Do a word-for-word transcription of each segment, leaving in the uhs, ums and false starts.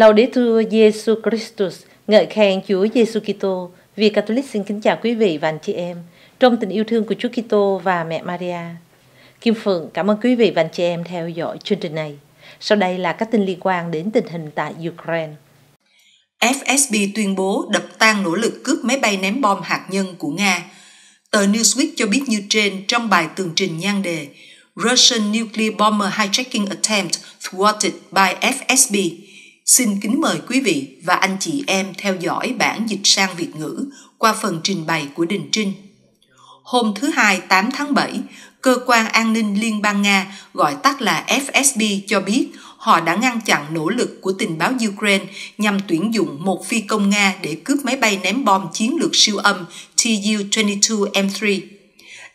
Laudetur Jesu Christus, ngợi khen Chúa Giêsu Kitô. Việt Catholic xin kính chào quý vị và anh chị em trong tình yêu thương của Chúa Kitô và mẹ Maria. Kim Phượng cảm ơn quý vị và anh chị em theo dõi chương trình này. Sau đây là các tin liên quan đến tình hình tại Ukraine. ép ét bê tuyên bố đập tan nỗ lực cướp máy bay ném bom hạt nhân của Nga. Tờ Newsweek cho biết như trên trong bài tường trình nhan đề Russian Nuclear Bomber Hijacking Attempt Thwarted by ép ét bê. Xin kính mời quý vị và anh chị em theo dõi bản dịch sang Việt ngữ qua phần trình bày của Đình Trinh. Hôm thứ Hai tám tháng bảy, Cơ quan An ninh Liên bang Nga gọi tắt là ép ét bê cho biết họ đã ngăn chặn nỗ lực của tình báo Ukraine nhằm tuyển dụng một phi công Nga để cướp máy bay ném bom chiến lược siêu âm Tu hai mươi hai M ba.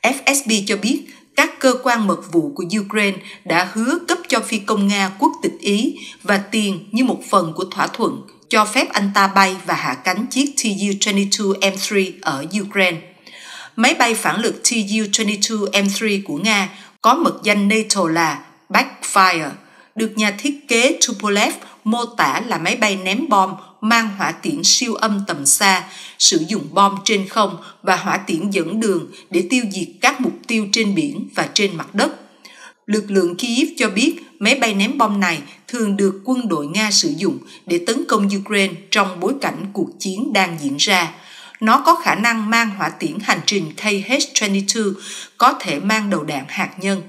ép ét bê cho biết các cơ quan mật vụ của Ukraine đã hứa cấp cho phi công Nga quốc tịch Ý và tiền như một phần của thỏa thuận cho phép anh ta bay và hạ cánh chiếc Tu hai mươi hai M ba ở Ukraine. Máy bay phản lực Tu hai mươi hai M ba của Nga có mật danh NATO là Backfire, được nhà thiết kế Tupolev mô tả là máy bay ném bom mang hỏa tiễn siêu âm tầm xa, sử dụng bom trên không và hỏa tiễn dẫn đường để tiêu diệt các mục tiêu trên biển và trên mặt đất. Lực lượng Kyiv cho biết máy bay ném bom này thường được quân đội Nga sử dụng để tấn công Ukraine trong bối cảnh cuộc chiến đang diễn ra. Nó có khả năng mang hỏa tiễn hành trình K H hai mươi hai, có thể mang đầu đạn hạt nhân.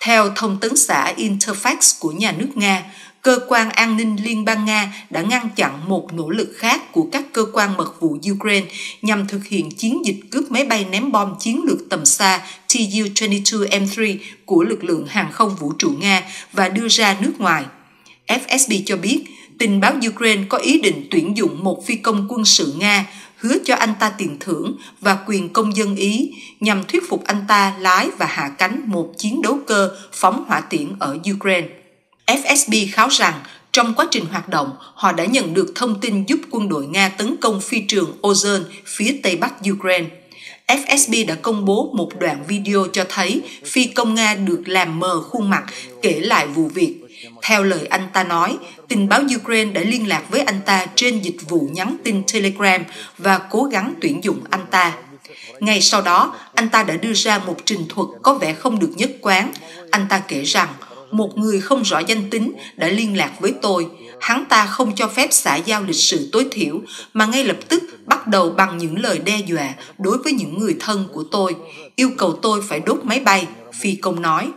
Theo thông tấn xã Interfax của nhà nước Nga, Cơ quan An ninh Liên bang Nga đã ngăn chặn một nỗ lực khác của các cơ quan mật vụ Ukraine nhằm thực hiện chiến dịch cướp máy bay ném bom chiến lược tầm xa Tu hai mươi hai M ba của lực lượng hàng không vũ trụ Nga và đưa ra nước ngoài. ép ét bê cho biết tình báo Ukraine có ý định tuyển dụng một phi công quân sự Nga, hứa cho anh ta tiền thưởng và quyền công dân Ý nhằm thuyết phục anh ta lái và hạ cánh một chiến đấu cơ phóng hỏa tiễn ở Ukraine. ép ét bê kháo rằng trong quá trình hoạt động, họ đã nhận được thông tin giúp quân đội Nga tấn công phi trường Ozone phía tây bắc Ukraine. ép ét bê đã công bố một đoạn video cho thấy phi công Nga được làm mờ khuôn mặt kể lại vụ việc. Theo lời anh ta nói, tình báo Ukraine đã liên lạc với anh ta trên dịch vụ nhắn tin Telegram và cố gắng tuyển dụng anh ta. Ngay sau đó, anh ta đã đưa ra một trình thuật có vẻ không được nhất quán. Anh ta kể rằng, một người không rõ danh tính đã liên lạc với tôi. Hắn ta không cho phép xã giao lịch sử tối thiểu, mà ngay lập tức bắt đầu bằng những lời đe dọa đối với những người thân của tôi, yêu cầu tôi phải đốt máy bay, phi công nói.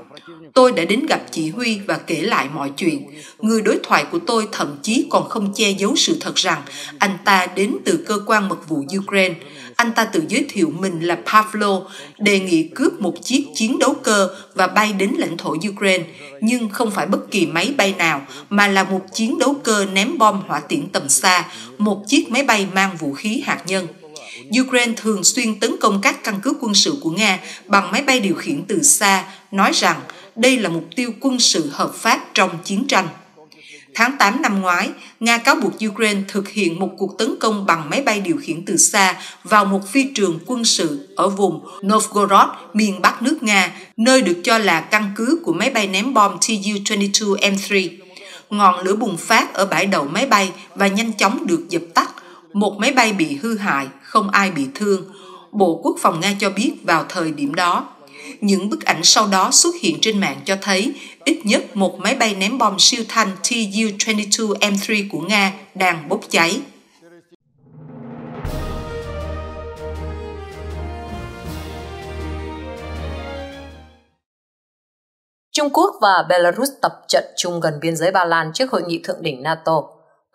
Tôi đã đến gặp chỉ huy và kể lại mọi chuyện. Người đối thoại của tôi thậm chí còn không che giấu sự thật rằng anh ta đến từ cơ quan mật vụ Ukraine. Anh ta tự giới thiệu mình là Pavlo, đề nghị cướp một chiếc chiến đấu cơ và bay đến lãnh thổ Ukraine, nhưng không phải bất kỳ máy bay nào mà là một chiến đấu cơ ném bom hỏa tiễn tầm xa, một chiếc máy bay mang vũ khí hạt nhân. Ukraine thường xuyên tấn công các căn cứ quân sự của Nga bằng máy bay điều khiển từ xa, nói rằng đây là mục tiêu quân sự hợp pháp trong chiến tranh. Tháng tám năm ngoái, Nga cáo buộc Ukraine thực hiện một cuộc tấn công bằng máy bay điều khiển từ xa vào một phi trường quân sự ở vùng Novgorod, miền Bắc nước Nga, nơi được cho là căn cứ của máy bay ném bom Tu hai mươi hai M ba. Ngọn lửa bùng phát ở bãi đậu máy bay và nhanh chóng được dập tắt. Một máy bay bị hư hại, không ai bị thương. Bộ Quốc phòng Nga cho biết vào thời điểm đó. Những bức ảnh sau đó xuất hiện trên mạng cho thấy ít nhất một máy bay ném bom siêu thanh Tu hai mươi hai M ba của Nga đang bốc cháy. Trung Quốc và Belarus tập trận chung gần biên giới Ba Lan trước hội nghị thượng đỉnh NATO.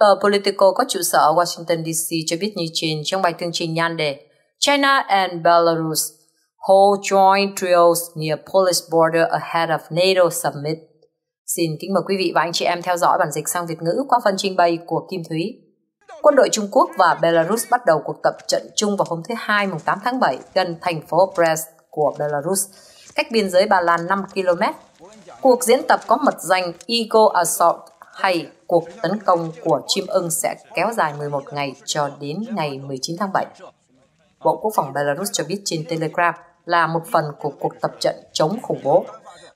Tờ Politico có trụ sở ở Washington D C cho biết như trên trong bài tường trình nhan đề China and Belarus hold joint drills near Polish border ahead of NATO summit. Xin kính mời quý vị và anh chị em theo dõi bản dịch sang Việt ngữ qua phần trình bày của Kim Thúy. Quân đội Trung Quốc và Belarus bắt đầu cuộc tập trận chung vào hôm thứ Hai, tám tháng bảy gần thành phố Brest của Belarus, cách biên giới Ba Lan năm ki lô mét. Cuộc diễn tập có mật danh Eagle Assault hay cuộc tấn công của chim ưng sẽ kéo dài mười một ngày cho đến ngày mười chín tháng bảy. Bộ Quốc phòng Belarus cho biết trên Telegram là một phần của cuộc tập trận chống khủng bố.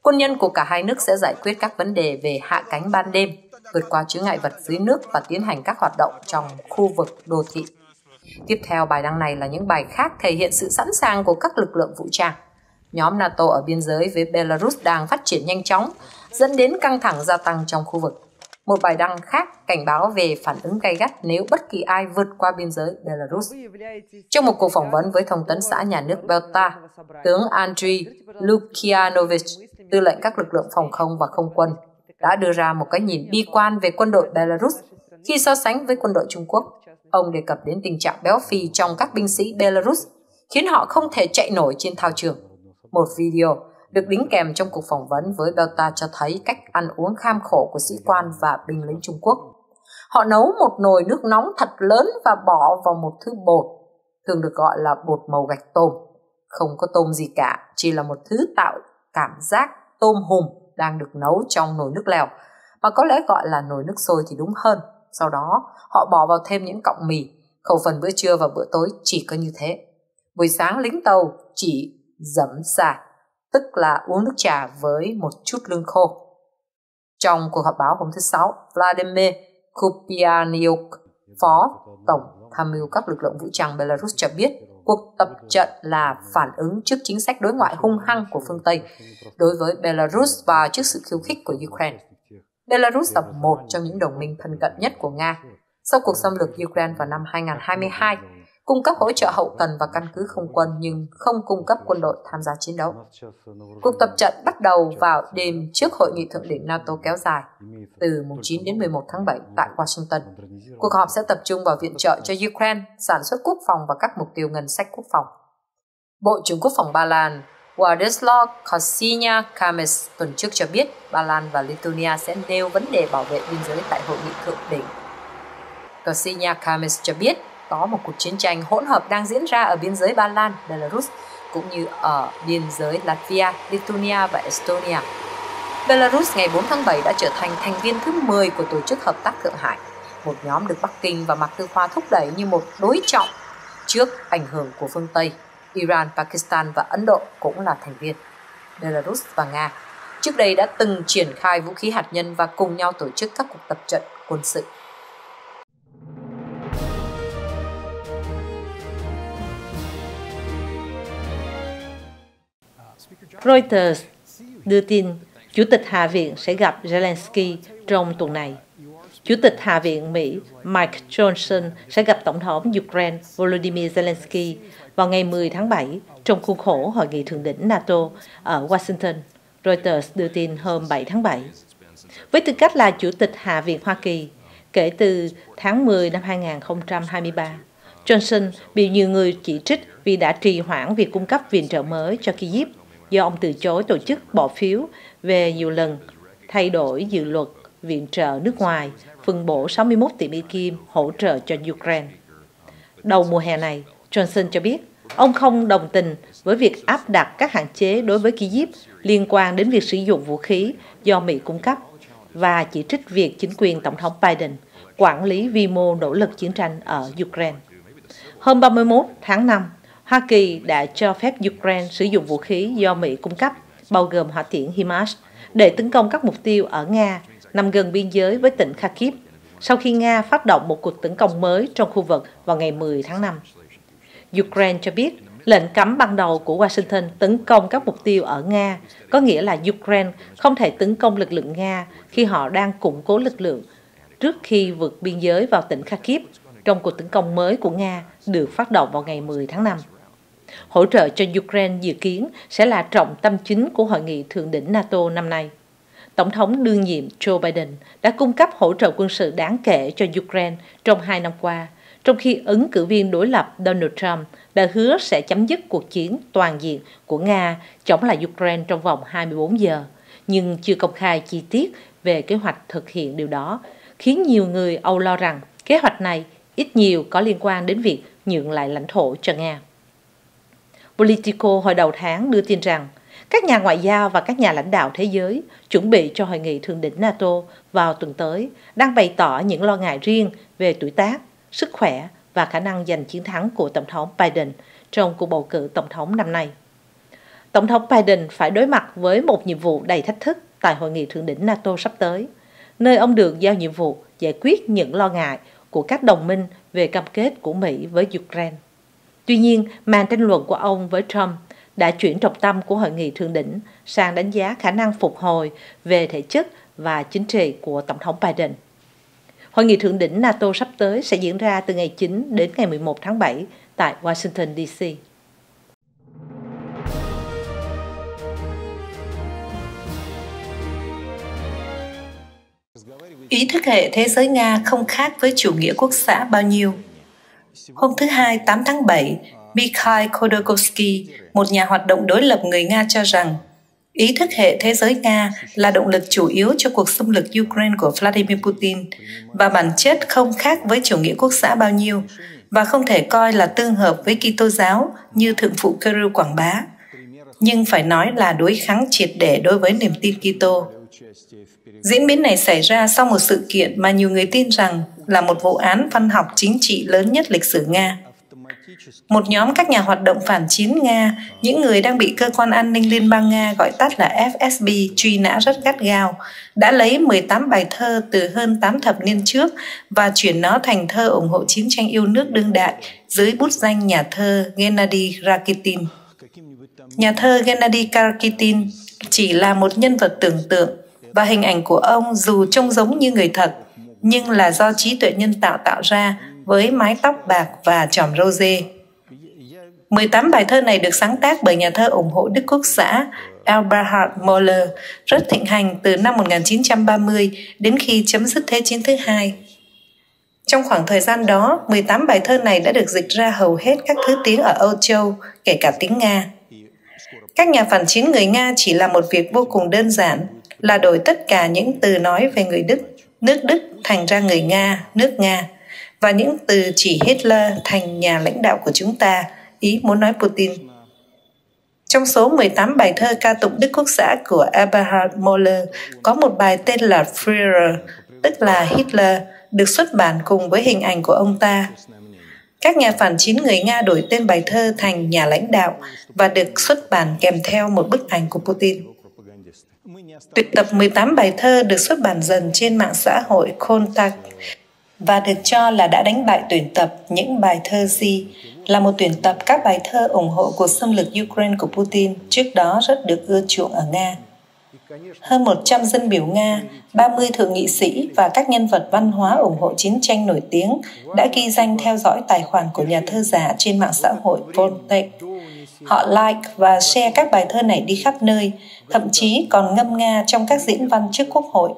Quân nhân của cả hai nước sẽ giải quyết các vấn đề về hạ cánh ban đêm, vượt qua chướng ngại vật dưới nước và tiến hành các hoạt động trong khu vực đô thị. Tiếp theo bài đăng này là những bài khác thể hiện sự sẵn sàng của các lực lượng vũ trang. Nhóm NATO ở biên giới với Belarus đang phát triển nhanh chóng, dẫn đến căng thẳng gia tăng trong khu vực. Một bài đăng khác cảnh báo về phản ứng gay gắt nếu bất kỳ ai vượt qua biên giới Belarus. Trong một cuộc phỏng vấn với Thông tấn xã nhà nước Belta, tướng Andriy Lukyanovich, tư lệnh các lực lượng phòng không và không quân, đã đưa ra một cái nhìn bi quan về quân đội Belarus khi so sánh với quân đội Trung Quốc. Ông đề cập đến tình trạng béo phì trong các binh sĩ Belarus, khiến họ không thể chạy nổi trên thao trường. Một video được đính kèm trong cuộc phỏng vấn với Belta cho thấy cách ăn uống kham khổ của sĩ quan và binh lính Trung Quốc. Họ nấu một nồi nước nóng thật lớn và bỏ vào một thứ bột, thường được gọi là bột màu gạch tôm. Không có tôm gì cả, chỉ là một thứ tạo cảm giác tôm hùm đang được nấu trong nồi nước lèo, mà có lẽ gọi là nồi nước sôi thì đúng hơn. Sau đó, họ bỏ vào thêm những cọng mì, khẩu phần bữa trưa và bữa tối chỉ có như thế. Buổi sáng lính tàu chỉ dẫm xà, tức là uống nước trà với một chút lương khô. Trong cuộc họp báo hôm thứ Sáu, Vladimir Kupianyuk, Phó Tổng tham mưu các lực lượng vũ trang Belarus cho biết cuộc tập trận là phản ứng trước chính sách đối ngoại hung hăng của phương Tây đối với Belarus và trước sự khiêu khích của Ukraine. Belarus là một trong những đồng minh thân cận nhất của Nga. Sau cuộc xâm lược Ukraine vào năm hai nghìn không trăm hai mươi hai, cung cấp hỗ trợ hậu cần và căn cứ không quân nhưng không cung cấp quân đội tham gia chiến đấu. Cuộc tập trận bắt đầu vào đêm trước hội nghị thượng đỉnh NATO kéo dài từ mùng chín đến mười một tháng bảy tại Washington. Cuộc họp sẽ tập trung vào viện trợ cho Ukraine, sản xuất quốc phòng và các mục tiêu ngân sách quốc phòng. Bộ trưởng Quốc phòng Ba Lan Władysław Kosiniak-Kamysz tuần trước cho biết Ba Lan và Lithuania sẽ nêu vấn đề bảo vệ biên giới tại hội nghị thượng đỉnh. Kosiniak-Kamysz cho biết có một cuộc chiến tranh hỗn hợp đang diễn ra ở biên giới Ba Lan, Belarus, cũng như ở biên giới Latvia, Lithuania và Estonia. Belarus ngày bốn tháng bảy đã trở thành thành viên thứ mười của Tổ chức Hợp tác Thượng Hải, một nhóm được Bắc Kinh và Mạc Tư Khoa thúc đẩy như một đối trọng trước ảnh hưởng của phương Tây. Iran, Pakistan và Ấn Độ cũng là thành viên. Belarus và Nga trước đây đã từng triển khai vũ khí hạt nhân và cùng nhau tổ chức các cuộc tập trận quân sự. Reuters đưa tin Chủ tịch Hạ viện sẽ gặp Zelensky trong tuần này. Chủ tịch Hạ viện Mỹ Mike Johnson sẽ gặp Tổng thống Ukraine Volodymyr Zelensky vào ngày mười tháng bảy trong khuôn khổ Hội nghị Thượng đỉnh NATO ở Washington, Reuters đưa tin hôm bảy tháng bảy. Với tư cách là Chủ tịch Hạ viện Hoa Kỳ, kể từ tháng mười năm hai nghìn không trăm hai mươi ba, Johnson bị nhiều người chỉ trích vì đã trì hoãn việc cung cấp viện trợ mới cho Kyiv do ông từ chối tổ chức bỏ phiếu về nhiều lần thay đổi dự luật viện trợ nước ngoài phân bổ sáu mươi mốt tỷ Mỹ Kim hỗ trợ cho Ukraine. Đầu mùa hè này, Johnson cho biết ông không đồng tình với việc áp đặt các hạn chế đối với Kyiv liên quan đến việc sử dụng vũ khí do Mỹ cung cấp và chỉ trích việc chính quyền Tổng thống Biden quản lý vi mô nỗ lực chiến tranh ở Ukraine. Hôm ba mươi mốt tháng năm, Hoa Kỳ đã cho phép Ukraine sử dụng vũ khí do Mỹ cung cấp, bao gồm hỏa tiễn HIMARS, để tấn công các mục tiêu ở Nga nằm gần biên giới với tỉnh Kharkiv, sau khi Nga phát động một cuộc tấn công mới trong khu vực vào ngày mười tháng năm. Ukraine cho biết lệnh cấm ban đầu của Washington tấn công các mục tiêu ở Nga có nghĩa là Ukraine không thể tấn công lực lượng Nga khi họ đang củng cố lực lượng trước khi vượt biên giới vào tỉnh Kharkiv trong cuộc tấn công mới của Nga được phát động vào ngày mười tháng năm. Hỗ trợ cho Ukraine dự kiến sẽ là trọng tâm chính của Hội nghị Thượng đỉnh NATO năm nay. Tổng thống đương nhiệm Joe Biden đã cung cấp hỗ trợ quân sự đáng kể cho Ukraine trong hai năm qua, trong khi ứng cử viên đối lập Donald Trump đã hứa sẽ chấm dứt cuộc chiến toàn diện của Nga chống lại Ukraine trong vòng hai mươi bốn giờ, nhưng chưa công khai chi tiết về kế hoạch thực hiện điều đó, khiến nhiều người Âu lo rằng kế hoạch này ít nhiều có liên quan đến việc nhượng lại lãnh thổ cho Nga. Politico hồi đầu tháng đưa tin rằng các nhà ngoại giao và các nhà lãnh đạo thế giới chuẩn bị cho Hội nghị Thượng đỉnh NATO vào tuần tới đang bày tỏ những lo ngại riêng về tuổi tác, sức khỏe và khả năng giành chiến thắng của Tổng thống Biden trong cuộc bầu cử Tổng thống năm nay. Tổng thống Biden phải đối mặt với một nhiệm vụ đầy thách thức tại Hội nghị Thượng đỉnh NATO sắp tới. nơi ông được giao nhiệm vụ giải quyết những lo ngại của các đồng minh về cam kết của Mỹ với Ukraine. Tuy nhiên, màn tranh luận của ông với Trump đã chuyển trọng tâm của hội nghị thượng đỉnh sang đánh giá khả năng phục hồi về thể chất và chính trị của Tổng thống Biden. Hội nghị thượng đỉnh NATO sắp tới sẽ diễn ra từ ngày chín đến ngày mười một tháng bảy tại Washington, đê xê. Ý thức hệ thế giới Nga không khác với chủ nghĩa quốc xã bao nhiêu. Hôm thứ Hai, tám tháng bảy, Mikhail Khodorkovsky, một nhà hoạt động đối lập người Nga cho rằng ý thức hệ thế giới Nga là động lực chủ yếu cho cuộc xâm lược Ukraine của Vladimir Putin và bản chất không khác với chủ nghĩa quốc xã bao nhiêu và không thể coi là tương hợp với Kitô giáo như Thượng phụ Kirill quảng bá, nhưng phải nói là đối kháng triệt để đối với niềm tin Kitô. Diễn biến này xảy ra sau một sự kiện mà nhiều người tin rằng là một vụ án văn học chính trị lớn nhất lịch sử Nga. Một nhóm các nhà hoạt động phản chiến Nga, những người đang bị cơ quan an ninh Liên bang Nga gọi tắt là ép ét bê truy nã rất gắt gao, đã lấy mười tám bài thơ từ hơn tám thập niên trước và chuyển nó thành thơ ủng hộ chiến tranh yêu nước đương đại dưới bút danh nhà thơ Gennady Rakitin. Nhà thơ Gennady Rakitin chỉ là một nhân vật tưởng tượng và hình ảnh của ông dù trông giống như người thật, nhưng là do trí tuệ nhân tạo tạo ra với mái tóc bạc và tròm râu dê. mười tám bài thơ này được sáng tác bởi nhà thơ ủng hộ Đức Quốc xã Eberhard Möller, rất thịnh hành từ năm một nghìn chín trăm ba mươi đến khi chấm dứt Thế chiến thứ hai. Trong khoảng thời gian đó, mười tám bài thơ này đã được dịch ra hầu hết các thứ tiếng ở Âu Châu, kể cả tiếng Nga. Các nhà phản chiến người Nga chỉ làm một việc vô cùng đơn giản, là đổi tất cả những từ nói về người Đức, nước Đức thành ra người Nga, nước Nga, và những từ chỉ Hitler thành nhà lãnh đạo của chúng ta, ý muốn nói Putin. Trong số mười tám bài thơ ca tụng Đức Quốc xã của Eberhard Möller, có một bài tên là Führer, tức là Hitler, được xuất bản cùng với hình ảnh của ông ta. Các nhà phản chiến người Nga đổi tên bài thơ thành nhà lãnh đạo và được xuất bản kèm theo một bức ảnh của Putin. Tuyệt tập mười tám bài thơ được xuất bản dần trên mạng xã hội Contact và được cho là đã đánh bại tuyển tập những bài thơ gì, là một tuyển tập các bài thơ ủng hộ cuộc xâm lược Ukraine của Putin trước đó rất được ưa chuộng ở Nga. Hơn một trăm dân biểu Nga, ba mươi thượng nghị sĩ và các nhân vật văn hóa ủng hộ chiến tranh nổi tiếng đã ghi danh theo dõi tài khoản của nhà thơ giả trên mạng xã hội Voltaik. Họ like và share các bài thơ này đi khắp nơi, thậm chí còn ngâm nga trong các diễn văn trước Quốc hội.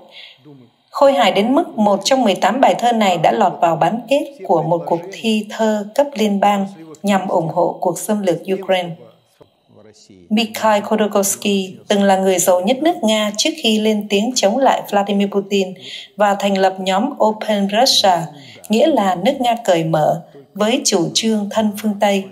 Khôi hài đến mức một trong mười tám bài thơ này đã lọt vào bán kết của một cuộc thi thơ cấp liên bang nhằm ủng hộ cuộc xâm lược Ukraine. Mikhail Khodorkovsky từng là người giàu nhất nước Nga trước khi lên tiếng chống lại Vladimir Putin và thành lập nhóm Open Russia, nghĩa là nước Nga cởi mở, với chủ trương thân phương Tây.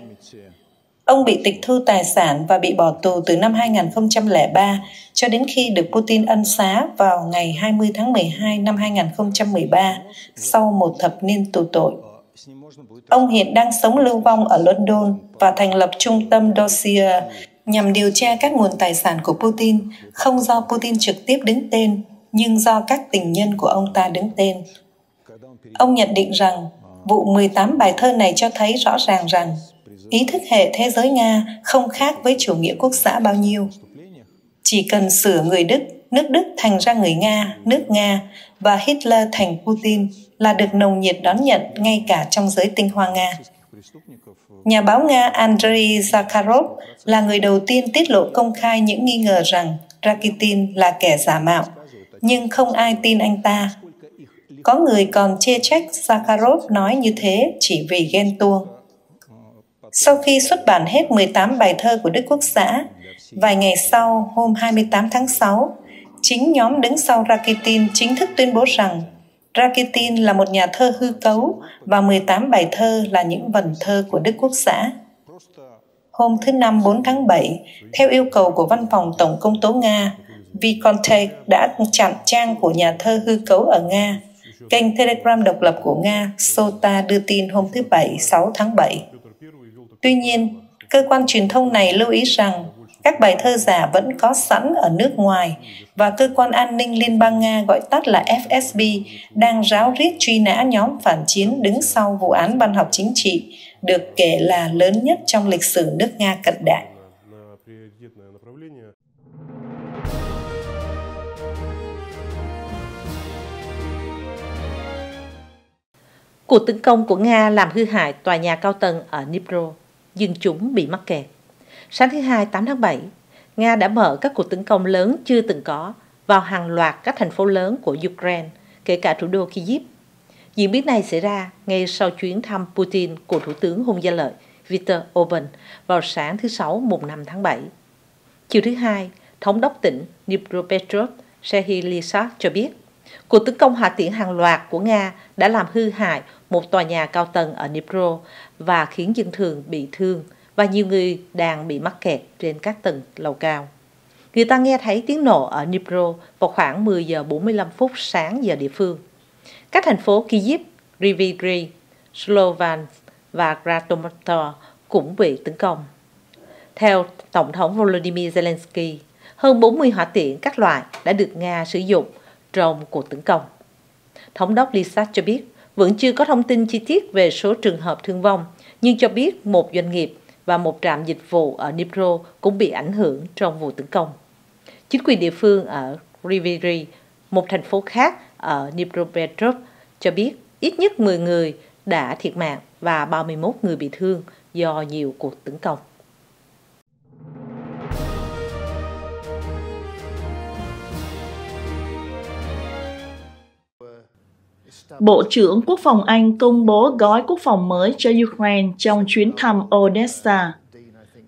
Ông bị tịch thu tài sản và bị bỏ tù từ năm hai nghìn không trăm lẻ ba cho đến khi được Putin ân xá vào ngày hai mươi tháng mười hai năm hai nghìn không trăm mười ba, sau một thập niên tù tội. Ông hiện đang sống lưu vong ở London và thành lập trung tâm dossier nhằm điều tra các nguồn tài sản của Putin, không do Putin trực tiếp đứng tên, nhưng do các tình nhân của ông ta đứng tên. Ông nhận định rằng, vụ mười tám bài thơ này cho thấy rõ ràng rằng ý thức hệ thế giới Nga không khác với chủ nghĩa quốc xã bao nhiêu. Chỉ cần sửa người Đức, nước Đức thành ra người Nga, nước Nga và Hitler thành Putin là được nồng nhiệt đón nhận ngay cả trong giới tinh hoa Nga. Nhà báo Nga Andrei Zakharov là người đầu tiên tiết lộ công khai những nghi ngờ rằng Rakitin là kẻ giả mạo, nhưng không ai tin anh ta. Có người còn chê trách Zakharov nói như thế chỉ vì ghen tuông. Sau khi xuất bản hết mười tám bài thơ của Đức Quốc xã, vài ngày sau, hôm hai mươi tám tháng sáu, chính nhóm đứng sau Rakitin chính thức tuyên bố rằng Rakitin là một nhà thơ hư cấu và mười tám bài thơ là những vần thơ của Đức Quốc xã. Hôm thứ Năm bốn tháng bảy, theo yêu cầu của Văn phòng Tổng công tố Nga, Voltaik đã chặn trang của nhà thơ hư cấu ở Nga. Kênh Telegram độc lập của Nga, Sota, đưa tin hôm thứ Bảy, sáu tháng bảy. Tuy nhiên, cơ quan truyền thông này lưu ý rằng Các bài thơ giả vẫn có sẵn ở nước ngoài và cơ quan an ninh Liên bang Nga gọi tắt là ép ét bê đang ráo riết truy nã nhóm phản chiến đứng sau vụ án văn học chính trị được kể là lớn nhất trong lịch sử nước Nga cận đại. Cuộc tấn công của Nga làm hư hại tòa nhà cao tầng ở Dnipro, dân chúng bị mắc kẹt. Sáng thứ Hai, tám tháng bảy, Nga đã mở các cuộc tấn công lớn chưa từng có vào hàng loạt các thành phố lớn của Ukraine, kể cả thủ đô Kyiv. Diễn biến này xảy ra ngay sau chuyến thăm Putin của Thủ tướng Hung Gia Lợi Viktor Orbán vào sáng thứ Sáu, mùng năm tháng bảy. Chiều thứ Hai, Thống đốc tỉnh Dnipropetrovsk Serhiy Lysak cho biết, cuộc tấn công hỏa tiễn hàng loạt của Nga đã làm hư hại một tòa nhà cao tầng ở Dnipro và khiến dân thường bị thương và nhiều người đang bị mắc kẹt trên các tầng lầu cao. Người ta nghe thấy tiếng nổ ở Dnipro vào khoảng mười giờ bốn mươi lăm phút sáng giờ địa phương. Các thành phố Kyiv, Rivne, Slovan và Krasnoyarsk cũng bị tấn công. Theo Tổng thống Volodymyr Zelensky, hơn bốn mươi hỏa tiễn các loại đã được Nga sử dụng trong cuộc tấn công. Thống đốc Lysak cho biết vẫn chưa có thông tin chi tiết về số trường hợp thương vong, nhưng cho biết một doanh nghiệp và một trạm dịch vụ ở Dnipro cũng bị ảnh hưởng trong vụ tấn công. Chính quyền địa phương ở Rivne, một thành phố khác ở Dnipropetrovsk, cho biết ít nhất mười người đã thiệt mạng và ba mươi mốt người bị thương do nhiều cuộc tấn công. Bộ trưởng Quốc phòng Anh công bố gói quốc phòng mới cho Ukraine trong chuyến thăm Odesa.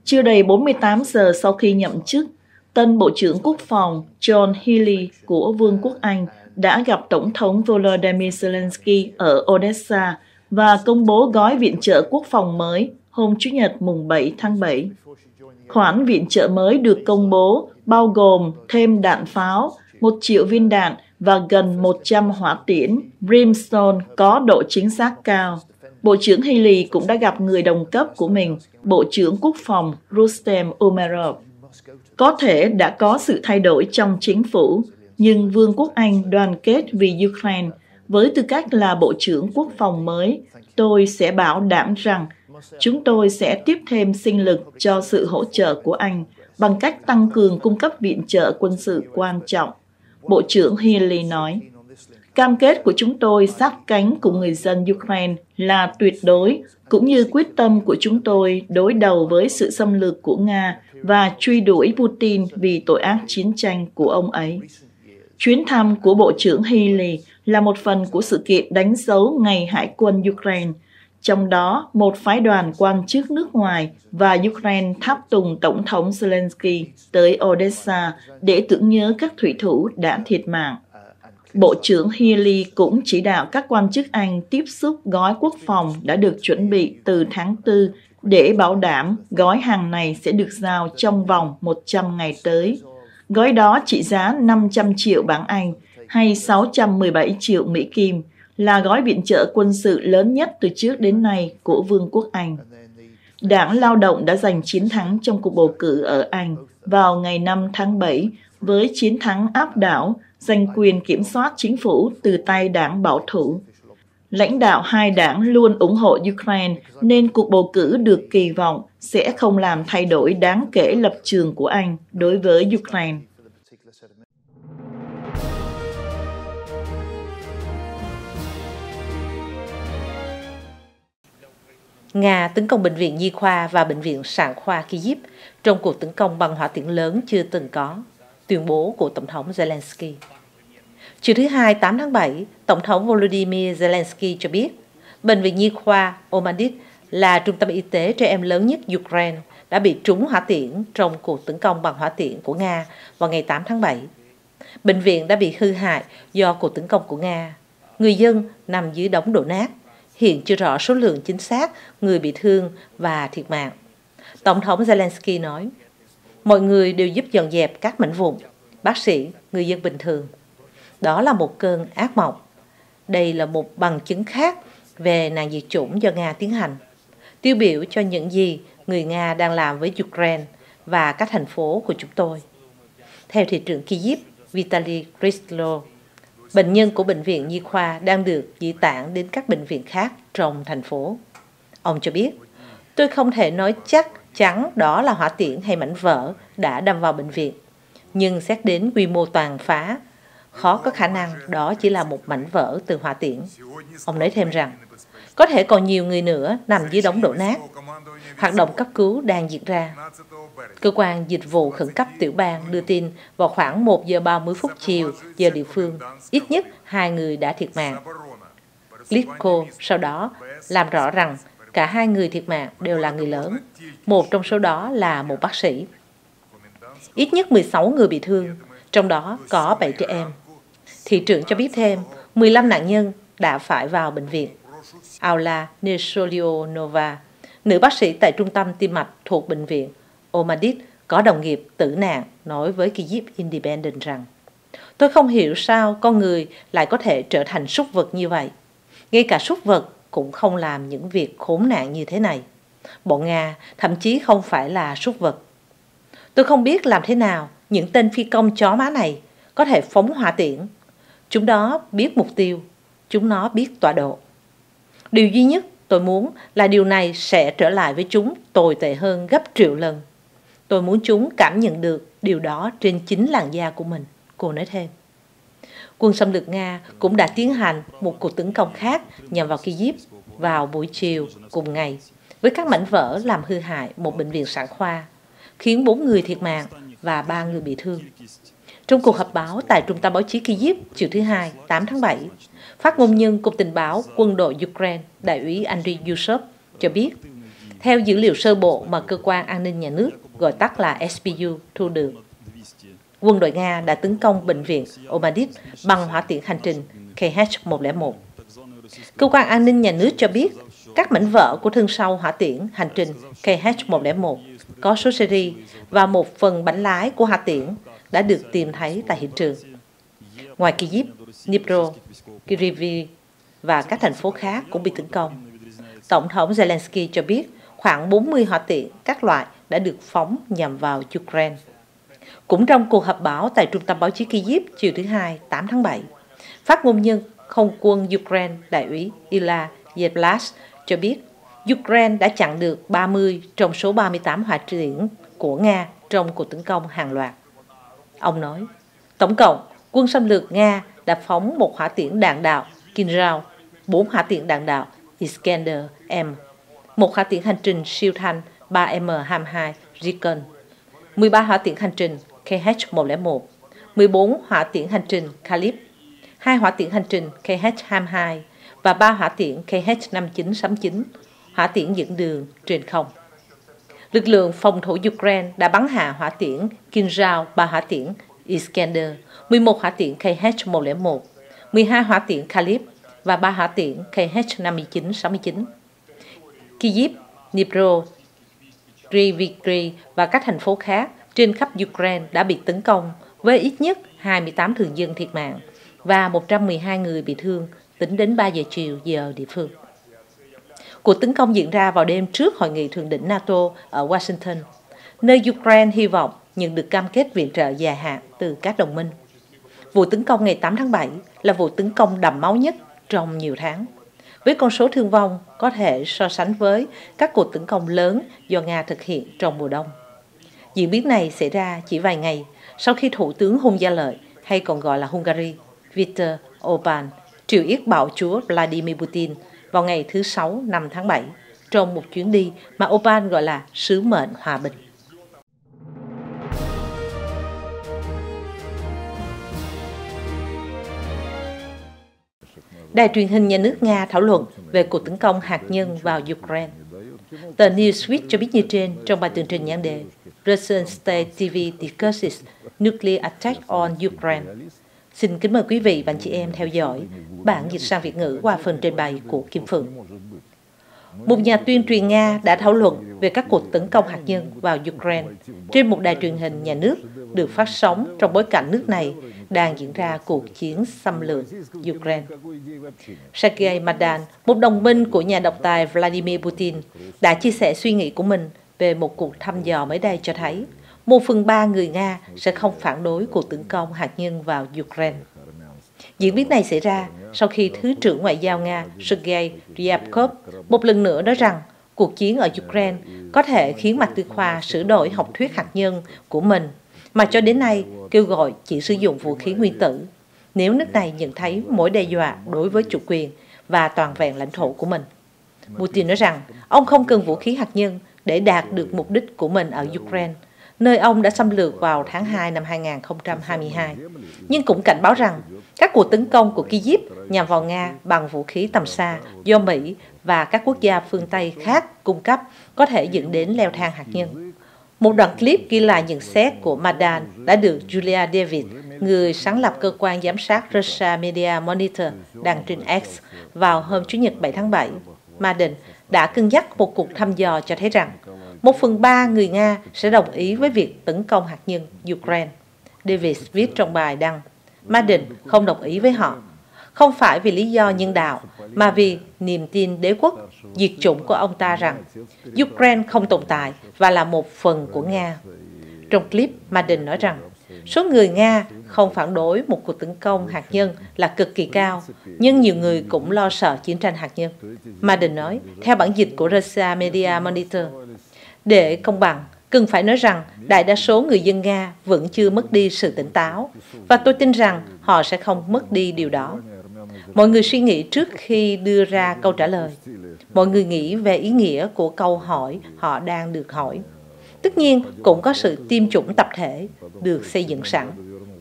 Chưa đầy bốn mươi tám giờ sau khi nhậm chức, tân Bộ trưởng Quốc phòng John Healey của Vương quốc Anh đã gặp Tổng thống Volodymyr Zelensky ở Odesa và công bố gói viện trợ quốc phòng mới hôm Chủ nhật mùng bảy tháng bảy. Khoản viện trợ mới được công bố bao gồm thêm đạn pháo, một triệu viên đạn và gần một trăm hỏa tiễn Brimstone có độ chính xác cao. Bộ trưởng Healey cũng đã gặp người đồng cấp của mình, Bộ trưởng Quốc phòng Rustem Umerov. Có thể đã có sự thay đổi trong chính phủ, nhưng Vương quốc Anh đoàn kết vì Ukraine. Với tư cách là Bộ trưởng Quốc phòng mới, tôi sẽ bảo đảm rằng chúng tôi sẽ tiếp thêm sinh lực cho sự hỗ trợ của Anh bằng cách tăng cường cung cấp viện trợ quân sự quan trọng, Bộ trưởng Healey nói. Cam kết của chúng tôi sát cánh cùng người dân Ukraine là tuyệt đối, cũng như quyết tâm của chúng tôi đối đầu với sự xâm lược của Nga và truy đuổi Putin vì tội ác chiến tranh của ông ấy. Chuyến thăm của Bộ trưởng Healey là một phần của sự kiện đánh dấu Ngày Hải quân Ukraine, trong đó một phái đoàn quan chức nước ngoài và Ukraine tháp tùng Tổng thống Zelensky tới Odessa để tưởng nhớ các thủy thủ đã thiệt mạng. Bộ trưởng Healey cũng chỉ đạo các quan chức Anh tiếp xúc gói quốc phòng đã được chuẩn bị từ tháng tư để bảo đảm gói hàng này sẽ được giao trong vòng một trăm ngày tới. Gói đó trị giá năm trăm triệu bảng Anh hay sáu trăm mười bảy triệu Mỹ Kim, là gói viện trợ quân sự lớn nhất từ trước đến nay của Vương quốc Anh. Đảng Lao động đã giành chiến thắng trong cuộc bầu cử ở Anh vào ngày năm tháng bảy với chiến thắng áp đảo, giành quyền kiểm soát chính phủ từ tay đảng bảo thủ. Lãnh đạo hai đảng luôn ủng hộ Ukraine nên cuộc bầu cử được kỳ vọng sẽ không làm thay đổi đáng kể lập trường của Anh đối với Ukraine. Nga tấn công bệnh viện Nhi khoa và bệnh viện sản khoa Kyiv trong cuộc tấn công bằng hỏa tiễn lớn chưa từng có, tuyên bố của Tổng thống Zelensky. Chiều thứ Hai, tám tháng bảy, Tổng thống Volodymyr Zelensky cho biết, Bệnh viện Nhi khoa Omanit là trung tâm y tế trẻ em lớn nhất Ukraine đã bị trúng hỏa tiễn trong cuộc tấn công bằng hỏa tiễn của Nga vào ngày tám tháng bảy. Bệnh viện đã bị hư hại do cuộc tấn công của Nga. Người dân nằm dưới đống đổ nát. Hiện chưa rõ số lượng chính xác người bị thương và thiệt mạng. Tổng thống Zelensky nói, mọi người đều giúp dọn dẹp các mảnh vụn, bác sĩ, người dân bình thường. Đó là một cơn ác mộng. Đây là một bằng chứng khác về nạn diệt chủng do Nga tiến hành, tiêu biểu cho những gì người Nga đang làm với Ukraine và các thành phố của chúng tôi. Theo thị trưởng Kyiv, Vitaly Kristlo, bệnh nhân của bệnh viện Nhi Khoa đang được di tản đến các bệnh viện khác trong thành phố. Ông cho biết, tôi không thể nói chắc chắn đó là hỏa tiễn hay mảnh vỡ đã đâm vào bệnh viện, nhưng xét đến quy mô tàn phá, khó có khả năng đó chỉ là một mảnh vỡ từ hỏa tiễn. Ông nói thêm rằng, có thể còn nhiều người nữa nằm dưới đống đổ nát. Hoạt động cấp cứu đang diễn ra. Cơ quan dịch vụ khẩn cấp tiểu bang đưa tin vào khoảng một giờ ba mươi phút chiều giờ địa phương, ít nhất hai người đã thiệt mạng. Politico sau đó làm rõ rằng cả hai người thiệt mạng đều là người lớn, một trong số đó là một bác sĩ. Ít nhất mười sáu người bị thương, trong đó có bảy trẻ em. Thị trưởng cho biết thêm, mười lăm nạn nhân đã phải vào bệnh viện. Aula Nesolionova, nữ bác sĩ tại trung tâm tim mạch thuộc bệnh viện Omadit có đồng nghiệp tử nạn, nói với Kyiv Independent rằng, tôi không hiểu sao con người lại có thể trở thành súc vật như vậy. Ngay cả súc vật cũng không làm những việc khốn nạn như thế này. Bọn Nga thậm chí không phải là súc vật. Tôi không biết làm thế nào những tên phi công chó má này có thể phóng hỏa tiễn. Chúng nó biết mục tiêu, chúng nó biết tọa độ. Điều duy nhất tôi muốn là điều này sẽ trở lại với chúng tồi tệ hơn gấp triệu lần. Tôi muốn chúng cảm nhận được điều đó trên chính làn da của mình, cô nói thêm. Quân xâm lược Nga cũng đã tiến hành một cuộc tấn công khác nhằm vào Kyiv vào buổi chiều cùng ngày, với các mảnh vỡ làm hư hại một bệnh viện sản khoa, khiến bốn người thiệt mạng và ba người bị thương. Trong cuộc họp báo tại Trung tâm báo chí Kyiv chiều thứ Hai, tám tháng bảy, phát ngôn nhân Cục Tình báo Quân đội Ukraine, Đại úy Andriy Yushov cho biết, theo dữ liệu sơ bộ mà Cơ quan An ninh Nhà nước, gọi tắt là ét pê u, thu được, quân đội Nga đã tấn công bệnh viện Omadit bằng hỏa tiễn hành trình K H một không một. Cơ quan An ninh Nhà nước cho biết, các mảnh vỡ của thân sau hỏa tiễn hành trình K H một không một có số seri và một phần bánh lái của hỏa tiễn đã được tìm thấy tại hiện trường. Ngoài Kyiv, Dnipro, Kyiv và các thành phố khác cũng bị tấn công. Tổng thống Zelensky cho biết khoảng bốn mươi hỏa tiễn các loại đã được phóng nhằm vào Ukraine. Cũng trong cuộc họp báo tại Trung tâm báo chí Kyiv chiều thứ Hai, tám tháng bảy, phát ngôn nhân Không quân Ukraine Đại úy Ila Yevlas cho biết Ukraine đã chặn được ba mươi trong số ba mươi tám hỏa tiễn của Nga trong cuộc tấn công hàng loạt. Ông nói, tổng cộng, quân xâm lược Nga đã phóng một hỏa tiễn đạn đạo Kinzhal, bốn hỏa tiễn đạn đạo Iskander M, một hỏa tiễn hành trình siêu thanh ba M hai mươi hai Zikon, mười ba hỏa tiễn hành trình K H một không một, mười bốn hỏa tiễn hành trình Kalibr, hai hỏa tiễn hành trình K H hai mươi hai và ba hỏa tiễn K H năm chín sáu chín, hỏa tiễn dẫn đường trên không. Lực lượng phòng thủ Ukraine đã bắn hạ hỏa tiễn Kinzhal, ba hỏa tiễn Iskander, mười một hỏa tiễn K H một không một, mười hai hỏa tiễn Kalibr và ba hỏa tiễn K H năm chín sáu chín. Kyiv, Dnipro, Kryvyi và các thành phố khác trên khắp Ukraine đã bị tấn công với ít nhất hai mươi tám thường dân thiệt mạng và một trăm mười hai người bị thương tính đến ba giờ chiều giờ địa phương. Cuộc tấn công diễn ra vào đêm trước Hội nghị Thượng đỉnh NATO ở Washington, nơi Ukraine hy vọng nhận được cam kết viện trợ dài hạn từ các đồng minh. Vụ tấn công ngày tám tháng bảy là vụ tấn công đẫm máu nhất trong nhiều tháng, với con số thương vong có thể so sánh với các cuộc tấn công lớn do Nga thực hiện trong mùa đông. Diễn biến này xảy ra chỉ vài ngày sau khi Thủ tướng Hung Gia Lợi, hay còn gọi là Hungary, Viktor Orbán, triệu yết bạo chúa Vladimir Putin vào ngày thứ Sáu năm tháng bảy trong một chuyến đi mà Orbán gọi là sứ mệnh hòa bình. Đài truyền hình nhà nước Nga thảo luận về cuộc tấn công hạt nhân vào Ukraine. Tờ Newsweek cho biết như trên trong bài tường trình nhan đề Russian State ti vi discusses nuclear attack on Ukraine. Xin kính mời quý vị và anh chị em theo dõi bản dịch sang Việt ngữ qua phần trình bày của Kim Phượng. Một nhà tuyên truyền Nga đã thảo luận về các cuộc tấn công hạt nhân vào Ukraine trên một đài truyền hình nhà nước được phát sóng trong bối cảnh nước này đang diễn ra cuộc chiến xâm lược Ukraine. Serhiy Lysak, một đồng minh của nhà độc tài Vladimir Putin, đã chia sẻ suy nghĩ của mình về một cuộc thăm dò mới đây cho thấy một phần ba người Nga sẽ không phản đối cuộc tấn công hạt nhân vào Ukraine. Diễn biến này xảy ra sau khi Thứ trưởng Ngoại giao Nga Sergei Ryabkov một lần nữa nói rằng cuộc chiến ở Ukraine có thể khiến Mạc Tư Khoa sửa đổi học thuyết hạt nhân của mình, mà cho đến nay kêu gọi chỉ sử dụng vũ khí nguyên tử nếu nước này nhận thấy mối đe dọa đối với chủ quyền và toàn vẹn lãnh thổ của mình. Putin nói rằng ông không cần vũ khí hạt nhân để đạt được mục đích của mình ở Ukraine, nơi ông đã xâm lược vào tháng hai năm hai nghìn không trăm hai mươi hai, nhưng cũng cảnh báo rằng các cuộc tấn công của Kyiv nhằm vào Nga bằng vũ khí tầm xa do Mỹ và các quốc gia phương Tây khác cung cấp có thể dẫn đến leo thang hạt nhân. Một đoạn clip ghi lại nhận xét của Mađin đã được Julia David, người sáng lập cơ quan giám sát Russia Media Monitor, đăng trên X vào hôm Chủ nhật bảy tháng bảy. Mađin đã cân nhắc một cuộc thăm dò cho thấy rằng một phần ba người Nga sẽ đồng ý với việc tấn công hạt nhân Ukraine. Davis viết trong bài đăng, Mađin không đồng ý với họ, không phải vì lý do nhân đạo, mà vì niềm tin đế quốc diệt chủng của ông ta rằng Ukraine không tồn tại và là một phần của Nga. Trong clip, Mađin nói rằng số người Nga không phản đối một cuộc tấn công hạt nhân là cực kỳ cao, nhưng nhiều người cũng lo sợ chiến tranh hạt nhân. Mađin nói, theo bản dịch của Russia Media Monitor, để công bằng, cần phải nói rằng đại đa số người dân Nga vẫn chưa mất đi sự tỉnh táo, và tôi tin rằng họ sẽ không mất đi điều đó. Mọi người suy nghĩ trước khi đưa ra câu trả lời. Mọi người nghĩ về ý nghĩa của câu hỏi họ đang được hỏi. Tất nhiên, cũng có sự tiêm chủng tập thể được xây dựng sẵn,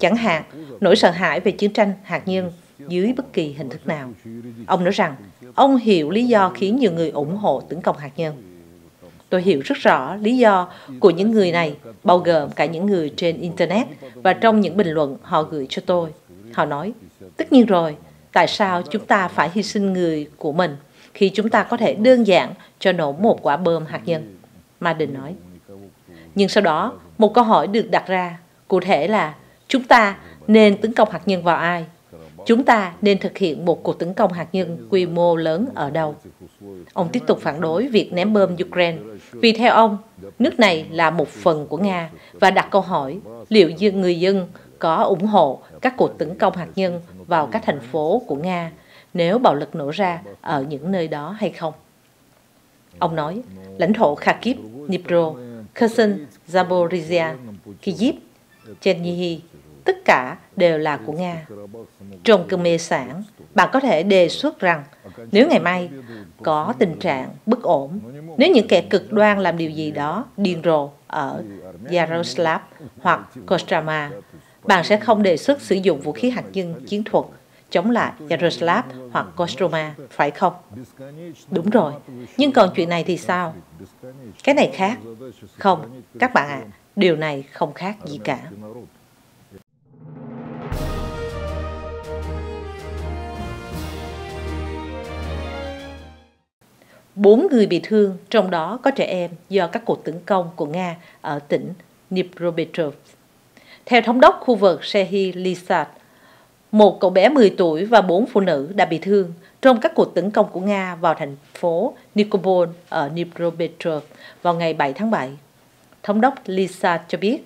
chẳng hạn nỗi sợ hãi về chiến tranh hạt nhân dưới bất kỳ hình thức nào. Ông nói rằng, ông hiểu lý do khiến nhiều người ủng hộ tấn công hạt nhân. Tôi hiểu rất rõ lý do của những người này, bao gồm cả những người trên Internet và trong những bình luận họ gửi cho tôi. Họ nói, tất nhiên rồi, tại sao chúng ta phải hy sinh người của mình khi chúng ta có thể đơn giản cho nổ một quả bom hạt nhân? Mađin nói. Nhưng sau đó, một câu hỏi được đặt ra, cụ thể là chúng ta nên tấn công hạt nhân vào ai? Chúng ta nên thực hiện một cuộc tấn công hạt nhân quy mô lớn ở đâu? Ông tiếp tục phản đối việc ném bom Ukraine, vì theo ông, nước này là một phần của Nga, và đặt câu hỏi liệu người dân có ủng hộ các cuộc tấn công hạt nhân vào các thành phố của Nga nếu bạo lực nổ ra ở những nơi đó hay không. Ông nói, lãnh thổ Kharkiv, Dnipro, Kherson, Zaporizhia, Kyiv, Chernihiv, tất cả đều là của Nga. Trong Khmer Sản, bạn có thể đề xuất rằng nếu ngày mai có tình trạng bất ổn, nếu những kẻ cực đoan làm điều gì đó điên rồ ở Yaroslav hoặc Kostroma, bạn sẽ không đề xuất sử dụng vũ khí hạt nhân chiến thuật chống lại Yaroslav hoặc Kostroma, phải không? Đúng rồi, nhưng còn chuyện này thì sao? Cái này khác. Không, các bạn ạ, à, điều này không khác gì cả. Bốn người bị thương, trong đó có trẻ em, do các cuộc tấn công của Nga ở tỉnh Dnipropetrovsk. Theo thống đốc khu vực Serhiy Lysak, một cậu bé mười tuổi và bốn phụ nữ đã bị thương trong các cuộc tấn công của Nga vào thành phố Nikopol ở Dnipropetrovsk vào ngày bảy tháng bảy. Thống đốc Lysak cho biết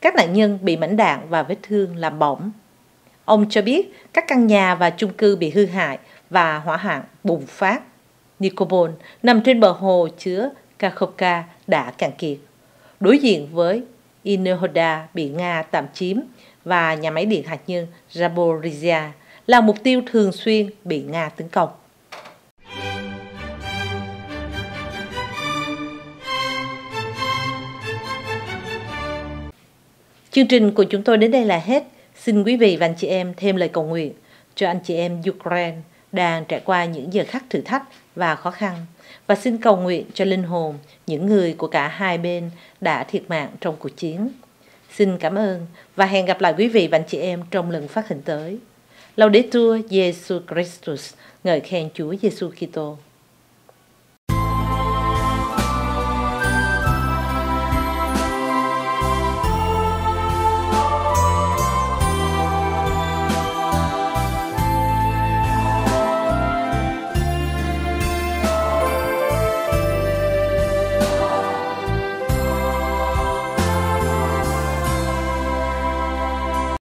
các nạn nhân bị mảnh đạn và vết thương làm bỏng. Ông cho biết các căn nhà và chung cư bị hư hại và hỏa hoạn bùng phát. Nikopol nằm trên bờ hồ chứa Kakhovka đã cạn kiệt, đối diện với Inohoda bị Nga tạm chiếm và nhà máy điện hạt nhân Zaporizhia là mục tiêu thường xuyên bị Nga tấn công. Chương trình của chúng tôi đến đây là hết. Xin quý vị và anh chị em thêm lời cầu nguyện cho anh chị em Ukraine đang trải qua những giờ khắc thử thách và khó khăn, và xin cầu nguyện cho linh hồn những người của cả hai bên đã thiệt mạng trong cuộc chiến. Xin cảm ơn và hẹn gặp lại quý vị và anh chị em trong lần phát hình tới. Laudetur Jesus Christus, ngợi khen Chúa Giêsu Kitô.